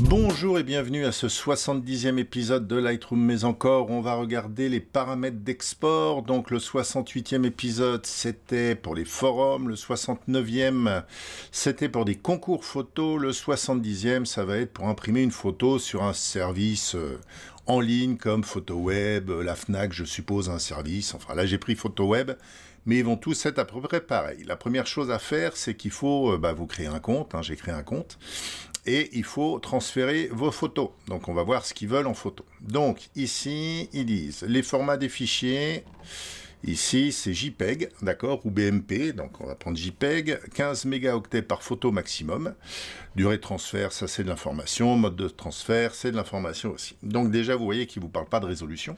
Bonjour et bienvenue à ce 70e épisode de Lightroom, mais encore on va regarder les paramètres d'export. Donc le 68e épisode c'était pour les forums, le 69e c'était pour des concours photos, le 70e ça va être pour imprimer une photo sur un service en ligne comme PhotoWeb, la FNAC je suppose un service, enfin là j'ai pris PhotoWeb. Mais ils vont tous être à peu près pareil. La première chose à faire, c'est qu'il faut vous créer un compte. J'ai créé un compte. Et il faut transférer vos photos. Donc, on va voir ce qu'ils veulent en photo. Donc, ici, ils disent les formats des fichiers. Ici, c'est JPEG, d'accord, ou BMP. Donc, on va prendre JPEG. 15 mégaoctets par photo maximum. Durée de transfert, ça, c'est de l'information. Mode de transfert, c'est de l'information aussi. Donc, déjà, vous voyez qu'ils ne vous parlent pas de résolution,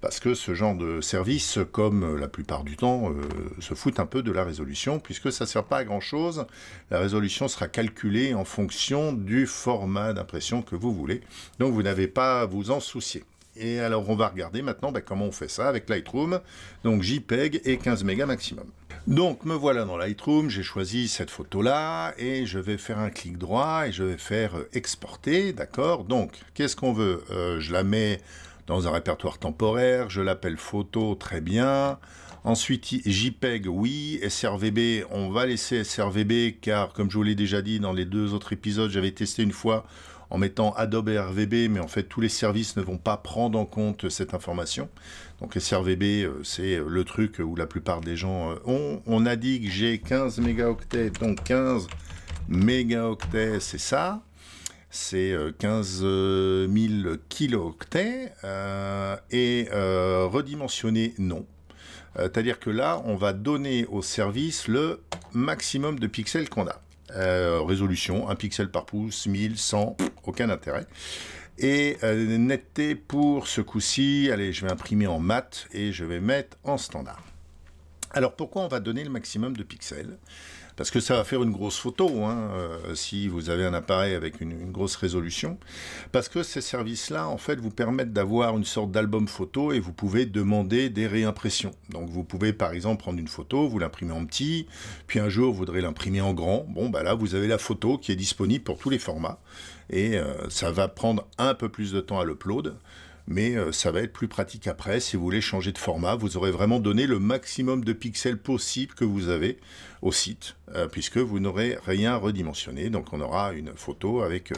parce que ce genre de service, comme la plupart du temps, se fout un peu de la résolution, puisque ça ne sert pas à grand-chose. La résolution sera calculée en fonction du format d'impression que vous voulez. Donc, vous n'avez pas à vous en soucier. Et alors, on va regarder maintenant comment on fait ça avec Lightroom. Donc, JPEG et 15 mégas maximum. Donc, me voilà dans Lightroom. J'ai choisi cette photo-là et je vais faire un clic droit et je vais faire exporter. D'accord? Donc, qu'est-ce qu'on veut? Je la mets dans un répertoire temporaire. Je l'appelle photo. Très bien. Ensuite, JPEG, oui. SRVB, on va laisser SRVB car, comme je vous l'ai déjà dit dans les deux autres épisodes, j'avais testé une fois en mettant Adobe RVB, mais en fait, tous les services ne vont pas prendre en compte cette information. Donc, SRVB, c'est le truc où la plupart des gens ont. On a dit que j'ai 15 mégaoctets, donc 15 mégaoctets, c'est ça. C'est 15 000 kilooctets. Et redimensionné, non. C'est-à-dire que là, on va donner au service le maximum de pixels qu'on a. Résolution, 1 pixel par pouce, 1000, 100, aucun intérêt. Et netteté pour ce coup-ci, allez, je vais imprimer en mat et je vais mettre en standard. Alors, pourquoi on va donner le maximum de pixels? Parce que ça va faire une grosse photo, si vous avez un appareil avec une grosse résolution. Parce que ces services-là, en fait, vous permettent d'avoir une sorte d'album photo et vous pouvez demander des réimpressions. Donc, vous pouvez, par exemple, prendre une photo, vous l'imprimer en petit, puis un jour, vous voudrez l'imprimer en grand. Bon, bah là, vous avez la photo qui est disponible pour tous les formats. Et ça va prendre un peu plus de temps à l'upload. Mais ça va être plus pratique après. Si vous voulez changer de format, vous aurez vraiment donné le maximum de pixels possible que vous avez au site, puisque vous n'aurez rien redimensionné. Donc, on aura une photo avec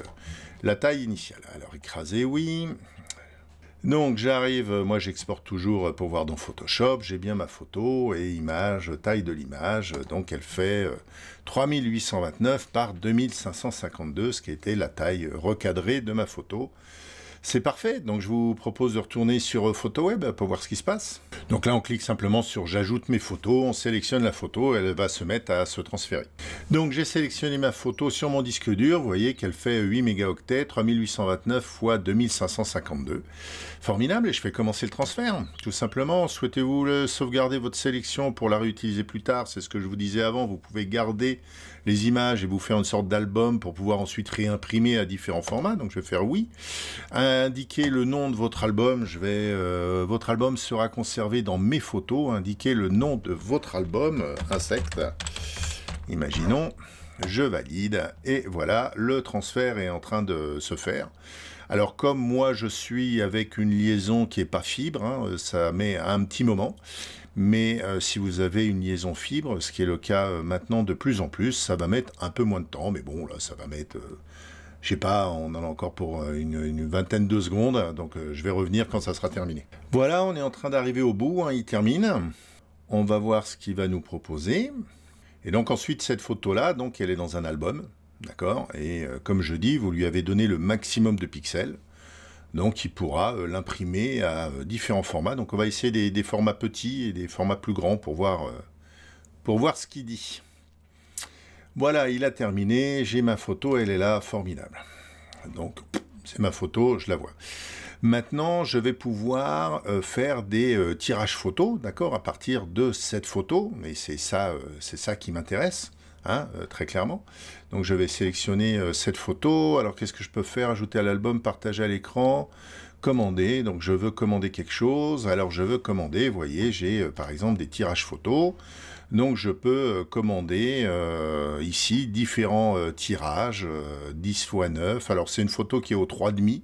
la taille initiale. Alors, écraser, oui. Donc, j'arrive, moi, j'exporte toujours pour voir dans Photoshop. J'ai bien ma photo et image, taille de l'image. Donc, elle fait 3829 par 2552, ce qui était la taille recadrée de ma photo. C'est parfait, donc je vous propose de retourner sur PhotoWeb pour voir ce qui se passe. Donc là, on clique simplement sur « J'ajoute mes photos », on sélectionne la photo, elle va se mettre à se transférer. Donc j'ai sélectionné ma photo sur mon disque dur, vous voyez qu'elle fait 8 mégaoctets, 3829 x 2552. Formidable, et je fais commencer le transfert. Tout simplement, souhaitez-vous sauvegarder votre sélection pour la réutiliser plus tard? C'est ce que je vous disais avant, vous pouvez garder les images et vous faire une sorte d'album pour pouvoir ensuite réimprimer à différents formats, donc je vais faire « Oui ». Indiquez le nom de votre album, votre album sera conservé dans mes photos. Indiquez le nom de votre album, insecte, imaginons, je valide, et voilà, le transfert est en train de se faire. Alors comme moi je suis avec une liaison qui n'est pas fibre, ça met un petit moment, mais si vous avez une liaison fibre, ce qui est le cas maintenant de plus en plus, ça va mettre un peu moins de temps, mais bon là ça va mettre... je sais pas, on en a encore pour une vingtaine de secondes, donc je vais revenir quand ça sera terminé. Voilà, on est en train d'arriver au bout, il termine. On va voir ce qu'il va nous proposer. Et donc ensuite, cette photo-là, donc elle est dans un album, d'accord? Et comme je dis, vous lui avez donné le maximum de pixels, donc il pourra l'imprimer à différents formats. Donc on va essayer des formats petits et des formats plus grands pour voir ce qu'il dit. Voilà, il a terminé, j'ai ma photo, elle est là, formidable. Donc, c'est ma photo, je la vois. Maintenant, je vais pouvoir faire des tirages photos, d'accord, à partir de cette photo, mais c'est ça qui m'intéresse. hein, très clairement. Donc je vais sélectionner cette photo. Alors qu'est-ce que je peux faire? Ajouter à l'album, partager à l'écran, commander. Donc je veux commander quelque chose. Alors je veux commander, vous voyez, j'ai par exemple des tirages photos. Donc je peux commander ici différents tirages, 10 x 9. Alors c'est une photo qui est au 3,5.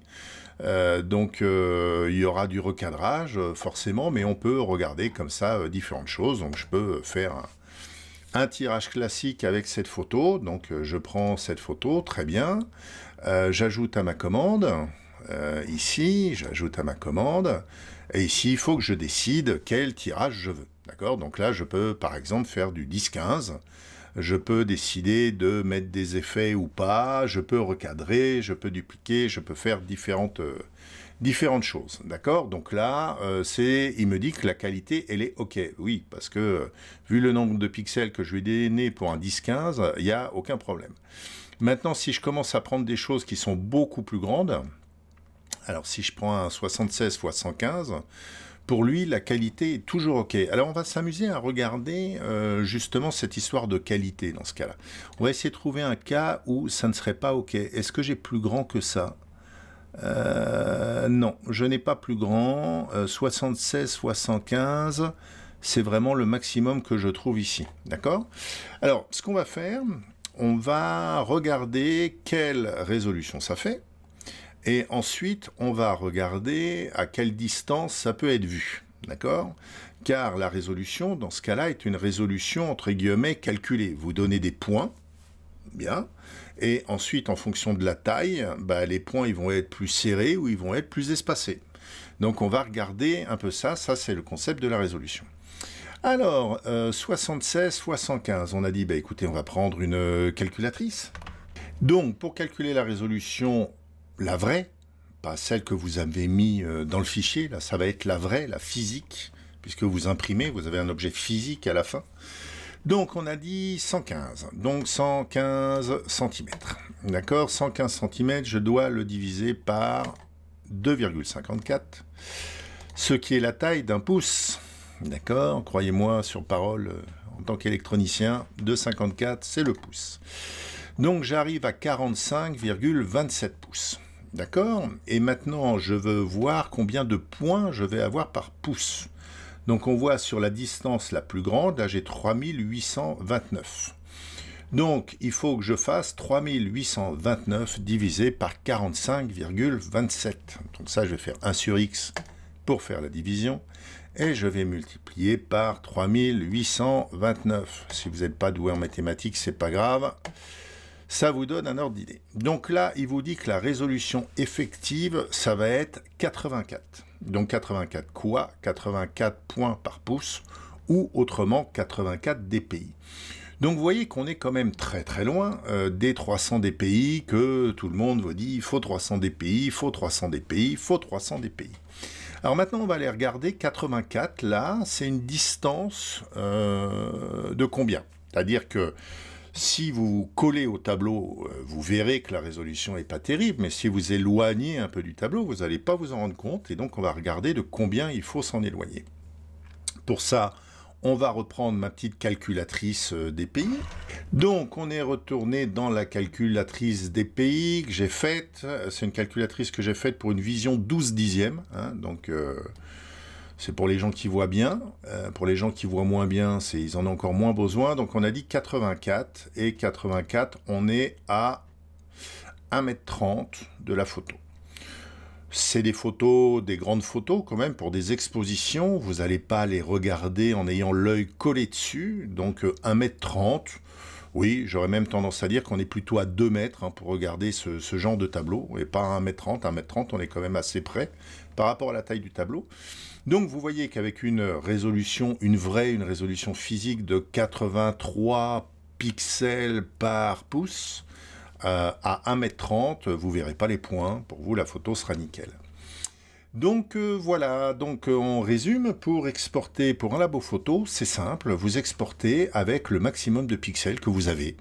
Donc il y aura du recadrage forcément, mais on peut regarder comme ça différentes choses. Donc je peux faire un tirage classique avec cette photo. Donc je prends cette photo, très bien, j'ajoute à ma commande, ici j'ajoute à ma commande, et ici il faut que je décide quel tirage je veux, d'accord? Donc là je peux par exemple faire du 10-15. Je peux décider de mettre des effets ou pas, je peux recadrer, je peux dupliquer, je peux faire différentes choses, d'accord? Donc là, il me dit que la qualité, elle est OK. Oui, parce que vu le nombre de pixels que je lui ai donné pour un 10-15, il n'y a aucun problème. Maintenant, si je commence à prendre des choses qui sont beaucoup plus grandes, alors si je prends un 76 x 115, pour lui, la qualité est toujours OK. Alors, on va s'amuser à regarder justement cette histoire de qualité dans ce cas-là. On va essayer de trouver un cas où ça ne serait pas OK. Est-ce que j'ai plus grand que ça? Non, je n'ai pas plus grand. 76, 75, c'est vraiment le maximum que je trouve ici. D'accord? Alors, ce qu'on va faire, on va regarder quelle résolution ça fait. Et ensuite, on va regarder à quelle distance ça peut être vu, d'accord? Car la résolution, dans ce cas-là, est une résolution, entre guillemets, calculée. Vous donnez des points, bien, et ensuite, en fonction de la taille, bah, les points ils vont être plus serrés ou ils vont être plus espacés. Donc, on va regarder un peu ça. Ça, c'est le concept de la résolution. Alors, 76, 75, on a dit, bah, écoutez, on va prendre une calculatrice. Donc, pour calculer la résolution... la vraie, pas celle que vous avez mis dans le fichier, là, ça va être la vraie, la physique, puisque vous imprimez, vous avez un objet physique à la fin. Donc, on a dit 115, donc 115 cm. D'accord, 115 cm, je dois le diviser par 2,54, ce qui est la taille d'un pouce. D'accord, croyez-moi sur parole, en tant qu'électronicien, 2,54, c'est le pouce. Donc, j'arrive à 45,27 pouces. D'accord? Et maintenant, je veux voir combien de points je vais avoir par pouce. Donc, on voit sur la distance la plus grande, là, j'ai 3829. Donc, il faut que je fasse 3829 divisé par 45,27. Donc, ça, je vais faire 1 sur x pour faire la division. Et je vais multiplier par 3829. Si vous n'êtes pas doué en mathématiques, c'est pas grave. Ça vous donne un ordre d'idée. Donc là, il vous dit que la résolution effective, ça va être 84. Donc 84 quoi? 84 points par pouce, ou autrement 84 DPI. Donc vous voyez qu'on est quand même très très loin des 300 DPI que tout le monde vous dit, il faut 300 DPI, il faut 300 DPI, il faut 300 DPI. Alors maintenant, on va aller regarder 84, là, c'est une distance de combien? C'est-à-dire que si vous vous collez au tableau, vous verrez que la résolution n'est pas terrible, mais si vous éloignez un peu du tableau, vous n'allez pas vous en rendre compte, et donc on va regarder de combien il faut s'en éloigner. Pour ça, on va reprendre ma petite calculatrice DPI. Donc, on est retourné dans la calculatrice DPI que j'ai faite. C'est une calculatrice que j'ai faite pour une vision 12 dixièmes. Hein, donc, c'est pour les gens qui voient bien. Pour les gens qui voient moins bien, ils en ont encore moins besoin. Donc, on a dit 84. Et 84, on est à 1,30 m de la photo. C'est des photos, des grandes photos quand même, pour des expositions. Vous n'allez pas les regarder en ayant l'œil collé dessus. Donc 1,30 m. Oui, j'aurais même tendance à dire qu'on est plutôt à 2 mètres hein, pour regarder ce genre de tableau. Et pas à 1,30 m. 1,30 m, on est quand même assez près par rapport à la taille du tableau. Donc vous voyez qu'avec une résolution, une résolution physique de 83 pixels par pouce, à 1,30 m, vous ne verrez pas les points. Pour vous, la photo sera nickel. Donc, voilà. Donc, on résume. Pour exporter pour un labo photo, c'est simple. Vous exportez avec le maximum de pixels que vous avez.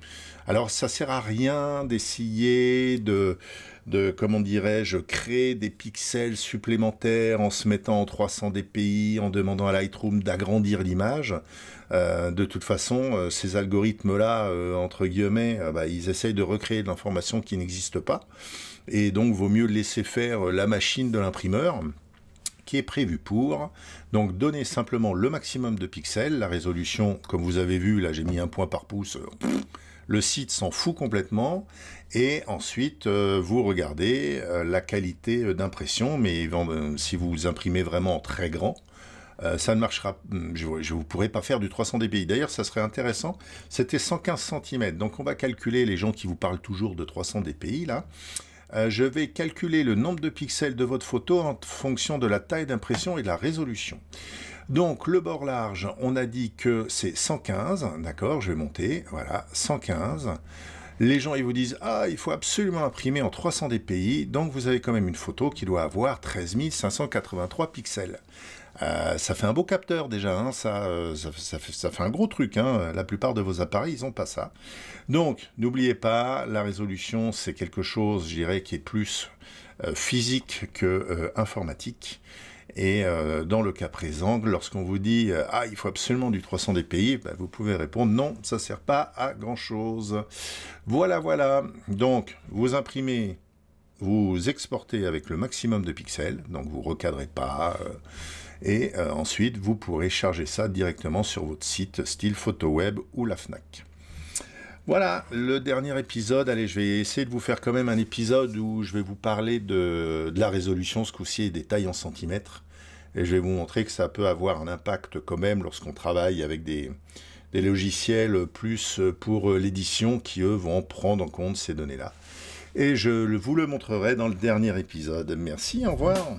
Alors, ça ne sert à rien d'essayer de... de, comment dirais-je, créer des pixels supplémentaires en se mettant en 300 DPI, en demandant à Lightroom d'agrandir l'image. De toute façon, ces algorithmes-là, entre guillemets, bah, ils essayent de recréer de l'information qui n'existe pas. Et donc, vaut mieux laisser faire la machine de l'imprimeur qui est prévu pour. Donc, donnez simplement le maximum de pixels. La résolution, comme vous avez vu, là, j'ai mis un point par pouce. Le site s'en fout complètement. Et ensuite, vous regardez la qualité d'impression. Mais si vous imprimez vraiment en très grand, ça ne marchera, je ne pourrai pas faire du 300 dpi. D'ailleurs, ça serait intéressant. C'était 115 cm. Donc, on va calculer les gens qui vous parlent toujours de 300 dpi, là. Je vais calculer le nombre de pixels de votre photo en fonction de la taille d'impression et de la résolution. Donc, le bord large, on a dit que c'est 115, d'accord, je vais monter, voilà, 115. Les gens, ils vous disent « Ah, il faut absolument imprimer en 300 dpi », donc vous avez quand même une photo qui doit avoir 13 583 pixels. Ça fait un beau capteur déjà, hein, ça fait un gros truc, hein. La plupart de vos appareils, ils n'ont pas ça. Donc, n'oubliez pas, la résolution, c'est quelque chose, je dirais, qui est plus physique que informatique. Et dans le cas présent, lorsqu'on vous dit « Ah, il faut absolument du 300 dpi », bah, vous pouvez répondre « Non, ça ne sert pas à grand-chose ». Voilà, voilà. Donc, vous imprimez, vous exportez avec le maximum de pixels, donc vous ne recadrez pas... et ensuite, vous pourrez charger ça directement sur votre site style PhotoWeb ou la FNAC. Voilà, le dernier épisode. Allez, je vais essayer de vous faire quand même un épisode où je vais vous parler de la résolution, ce coup-ci, et des tailles en centimètres. Et je vais vous montrer que ça peut avoir un impact quand même lorsqu'on travaille avec des logiciels plus pour l'édition qui, eux, vont prendre en compte ces données-là. Et je vous le montrerai dans le dernier épisode. Merci, au revoir.